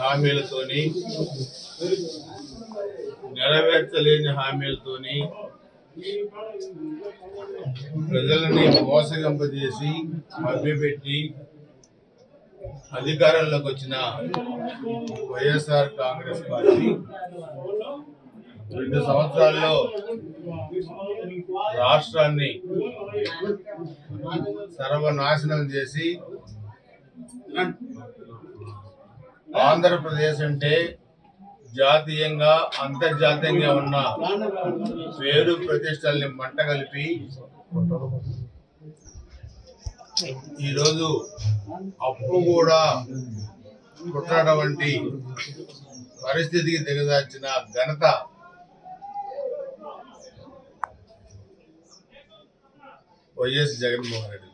హామీలతోని నెరవేర్చలేని హామీలతోని ప్రజలని మోసగింపజేసి మభ్యపెట్టి అధికారంలోకి వచ్చిన వైఎస్ఆర్ కాంగ్రెస్ పార్టీ 2 సంవత్సరాల్లో రాష్ట్రాన్ని సర్వనాశనం చేసి ఆంధ్రప్రదేశ్ అంటే జాతీయంగా అంతర్జాతీయంగా ఉన్న పేరు ప్రతిష్టల్ని మంటగలిపి ఈరోజు అప్పు కూడా కుట్టడం వంటి పరిస్థితికి దిగజార్చిన ఘనత వైఎస్ జగన్మోహన్ రెడ్డి.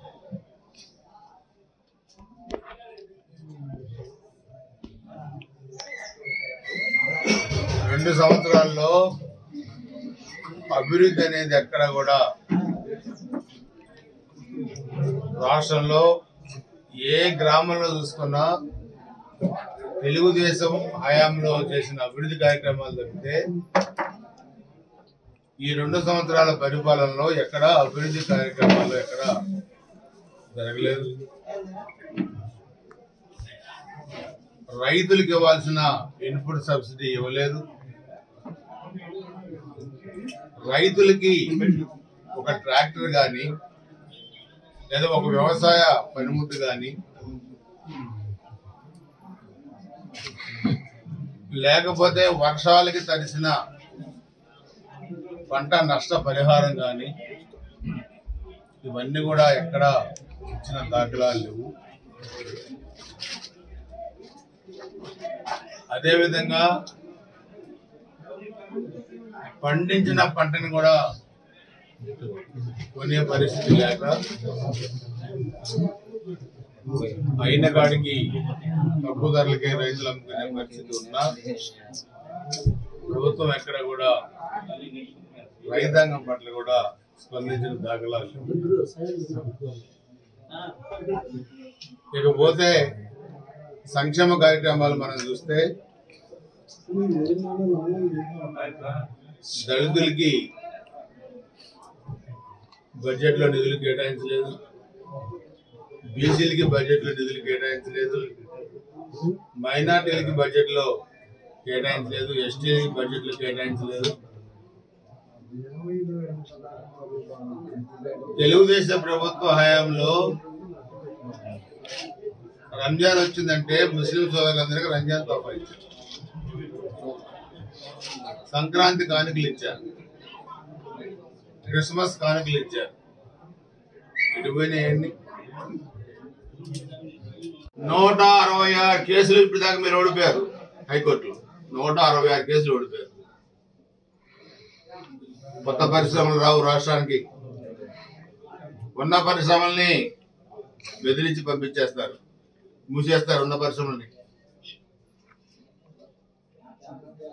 రెండు సంవత్సరాల్లో అభివృద్ధి అనేది ఎక్కడ కూడా రాష్ట్రంలో ఏ గ్రామంలో చూసుకున్నా తెలుగుదేశం హయాంలో చేసిన అభివృద్ధి కార్యక్రమాలు తప్పితే ఈ 2 సంవత్సరాల పరిపాలనలో ఎక్కడ అభివృద్ధి కార్యక్రమాలు ఎక్కడ జరగలేదు. రైతులకు ఇవ్వాల్సిన ఇన్పుట్ సబ్సిడీ ఇవ్వలేదు. రైతులకి ఒక ట్రాక్టర్ కానీ లేదా ఒక వ్యవసాయ పనిముట్టు కానీ లేకపోతే వర్షాలకి తడిసిన పంట నష్ట పరిహారం కానీ ఇవన్నీ కూడా ఎక్కడ ఇచ్చిన దాఖలాలు లేవు. అదేవిధంగా పండించిన పంటను కూడా కొనే పరిస్థితి లేక అయిన కాడికి తక్కువ ధరలకే రైతులు అమ్ముకునే పరిస్థితి ఉన్నా ప్రభుత్వం ఎక్కడ కూడా రైతాంగం పట్ల కూడా స్పందించిన దాఖలాలు. ఇకపోతే సంక్షేమ కార్యక్రమాలు మనం చూస్తే దళితులకి బడ్జెట్లో నిధులు కేటాయించలేదు, బీసీలకి బడ్జెట్లో నిధులు కేటాయించలేదు, మైనార్టీలకి బడ్జెట్లో కేటాయించలేదు, ఎస్టీలకి బడ్జెట్లో కేటాయించలేదు. తెలుగుదేశం ప్రభుత్వ హయాంలో రంజాన్ వచ్చిందంటే ముస్లిం సోదరులందరికీ రంజాన్ తోఫా ఇచ్చారు, సంక్రాంతి కానుకలు ఇచ్చారు, క్రిస్మస్ కానుకలు ఇచ్చారు. ఇటుపోయినాయండి 166 కేసులు ఇప్పటిదాకా మీరు ఓడిపోయారు హైకోర్టులో. 166 కేసులు ఓడిపోయారు. కొత్త పరిశ్రమలు రావు, రాష్ట్రానికి ఉన్న పరిశ్రమల్ని బెదిరించి పంపించేస్తారు, మూసేస్తారు ఉన్న పరిశ్రమల్ని.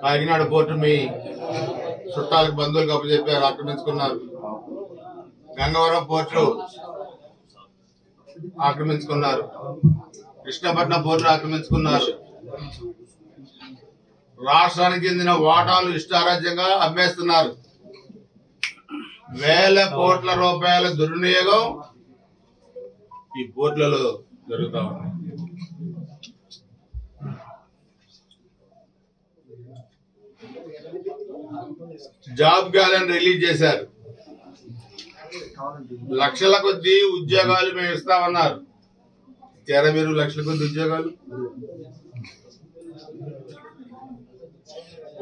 కాకినాడ పోర్టు మీ చుట్టాలకు బంధువులకు అప్పచెప్పారు, ఆక్రమించుకున్నారు. గంగవరం పోర్టు ఆక్రమించుకున్నారు, కృష్ణపట్నం పోర్టును ఆక్రమించుకున్నారు. రాష్ట్రానికి చెందిన వాటాలు ఇష్టారాజ్యంగా అమ్మేస్తున్నారు. వేల కోట్ల రూపాయల దుర్వినియోగం ఈ పోర్టులలో జరుగుతా ఉన్నాయి. జాబ్ గ్యాలరీ రిలీజ్ చేశారు, లక్షల కొద్ది ఉద్యోగాలు మేము ఇస్తామన్నారు. ఇచ్చారా మీరు లక్షల కొద్ది ఉద్యోగాలు?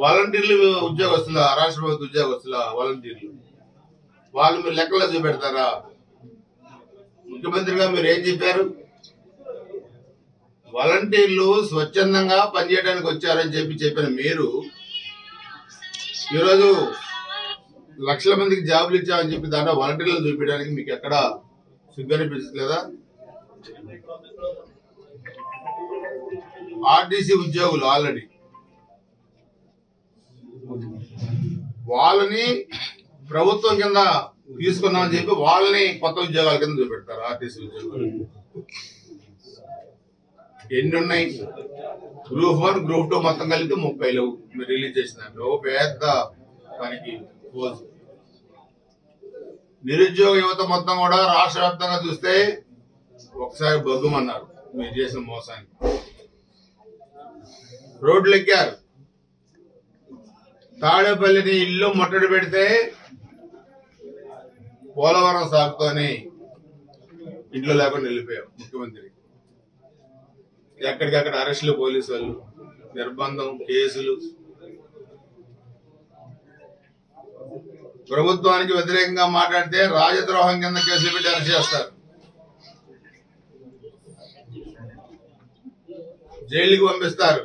వాలంటీర్లు ఉద్యోగస్తుల, రాష్ట్ర ప్రభుత్వ ఉద్యోగస్తుల వాలంటీర్లు వాళ్ళు మీరు లెక్కల్లో చూపెడతారా? ముఖ్యమంత్రిగా మీరు ఏం చెప్పారు? వాలంటీర్లు స్వచ్ఛందంగా పనిచేయడానికి వచ్చారని చెప్పి చెప్పిన మీరు ఈరోజు లక్షల మందికి జాబులు ఇచ్చామని చెప్పి దాంట్లో వాలంటీర్లను చూపించడానికి మీకు ఎక్కడ సిగ్గు అనిపించలేదా? ఆర్టీసీ ఉద్యోగులు ఆల్రెడీ వాళ్ళని ప్రభుత్వం కింద తీసుకున్నామని చెప్పి వాళ్ళని కొత్త ఉద్యోగాల కింద చూపెడతారు ఆర్టీసీ ఉద్యోగులు. ఎన్నున్నాయి గ్రూప్ 1 గ్రూప్ 2 మొత్తం కలిపి 30 లో రిలీజ్ చేసినారు. ఓ పెద్ద మనకి పోజ్. నిరుద్యోగ యువత మొత్తం కూడా రాష్ట్ర వ్యాప్తంగా చూస్తే ఒకసారి బగ్గుమన్నారు మీరు చేసిన మోసానికి. రోడ్లు ఎక్కారు. తాడేపల్లిని ఇల్లు ముట్టడి పెడితే పోలవరం సాగుతోని ఇంట్లో లేకుండా వెళ్ళిపోయాం. ముఖ్యమంత్రి ఎక్కడికక్కడ అరెస్టులు, పోలీసు వాళ్ళు, నిర్బంధం, కేసులు. ప్రభుత్వానికి వ్యతిరేకంగా మాట్లాడితే రాజద్రోహం కింద కేసులు పెట్టి అరెస్ట్ చేస్తారు, జైలుకి పంపిస్తారు.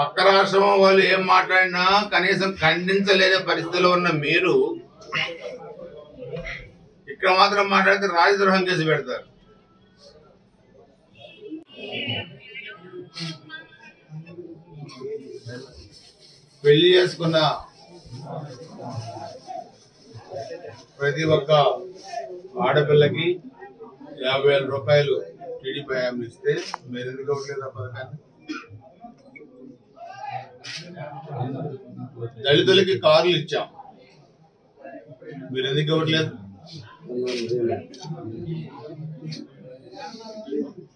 పక్క రాష్ట్రం వాళ్ళు ఏం మాట్లాడినా కనీసం ఖండించలేని పరిస్థితిలో ఉన్న మీరు ఇక్కడ మాత్రం మాట్లాడితే రాజద్రోహం చేసి పెడతారు. పెళ్లి చేసుకున్న ప్రతి ఒక్క ఆడపిల్లకి 50,000 రూపాయలు టీడీపీ హామీ ఇస్తే మీరు ఎందుకు ఇవ్వట్లేదు ఆ పథకాన్ని? దళితులకి కార్లు ఇచ్చాం, మీరు ఎందుకు ఇవ్వట్లేదు?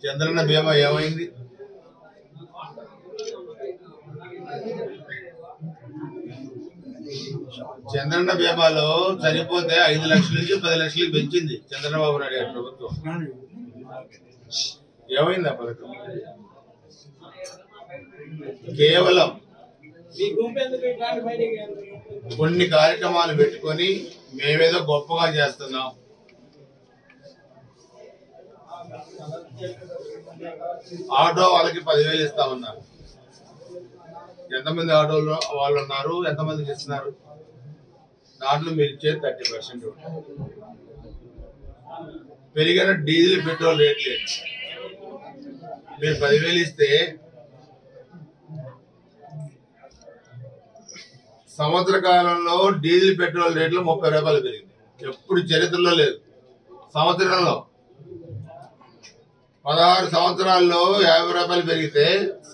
చంద్రన్న బీమా ఏమైంది? చంద్రన్న బీమాలో చనిపోతే 5 లక్షల నుంచి 10 లక్షలకి పెంచింది చంద్రబాబు నాయుడు గారి ప్రభుత్వం. ఏమైంది ఆ పథకం? కేవలం కొన్ని కార్యక్రమాలు పెట్టుకొని మేమేదో గొప్పగా చేస్తున్నాం, ఆటో వాళ్ళకి 10,000 ఇస్తామన్నారు. ఎంతమంది ఆటోలు వాళ్ళు ఉన్నారు? ఎంతమందికి ఇస్తున్నారు? దాంట్లో మీరు ఇచ్చేది 30% పెరిగిన డీజిల్, పెట్రోల్ రేట్లు. మీరు 10,000 ఇస్తే సంవత్సర కాలంలో డీజిల్, పెట్రోల్ రేట్లు 30 రూపాయలు పెరిగింది. ఎప్పుడు చరిత్రలో లేదు. సంవత్సరంలో 16 సంవత్సరాల్లో 50 రూపాయలు పెరిగితే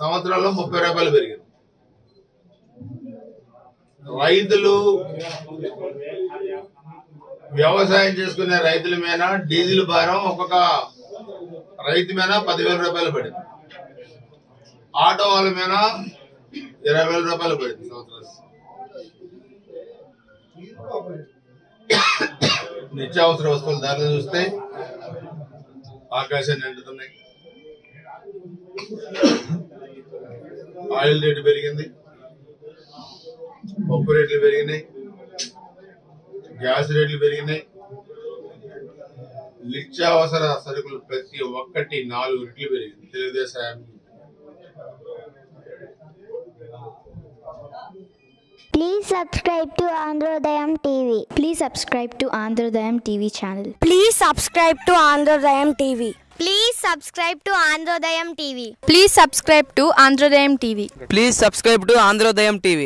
సంవత్సరంలో 30 రూపాయలు పెరిగింది. రైతులు, వ్యవసాయం చేసుకునే రైతుల మీద డీజిల్ భారం ఒక్కొక్క రైతు మీద 10,000 రూపాయలు పడింది. ఆటో వాళ్ళ మీద 20,000 రూపాయలు పడింది సంవత్సరానికి. నిత్యావసర వస్తువుల ధరలు చూస్తే ఆకాశాన్ని అంటుతున్నాయి. ఆయిల్ రేటు పెరిగింది, పప్పు రేట్లు పెరిగినాయి, గ్యాస్ రేట్లు పెరిగినాయి. నిత్యావసర సరుకులు ప్రతి ఒక్కటి 4 రెట్లు పెరిగింది Telugu Desam. Please subscribe to Andhrodayam TV. Please subscribe to Andhrodayam TV channel. Please subscribe to Andhrodayam TV. Please subscribe to Andhrodayam TV. Please subscribe to Andhrodayam TV. Please subscribe to Andhrodayam TV.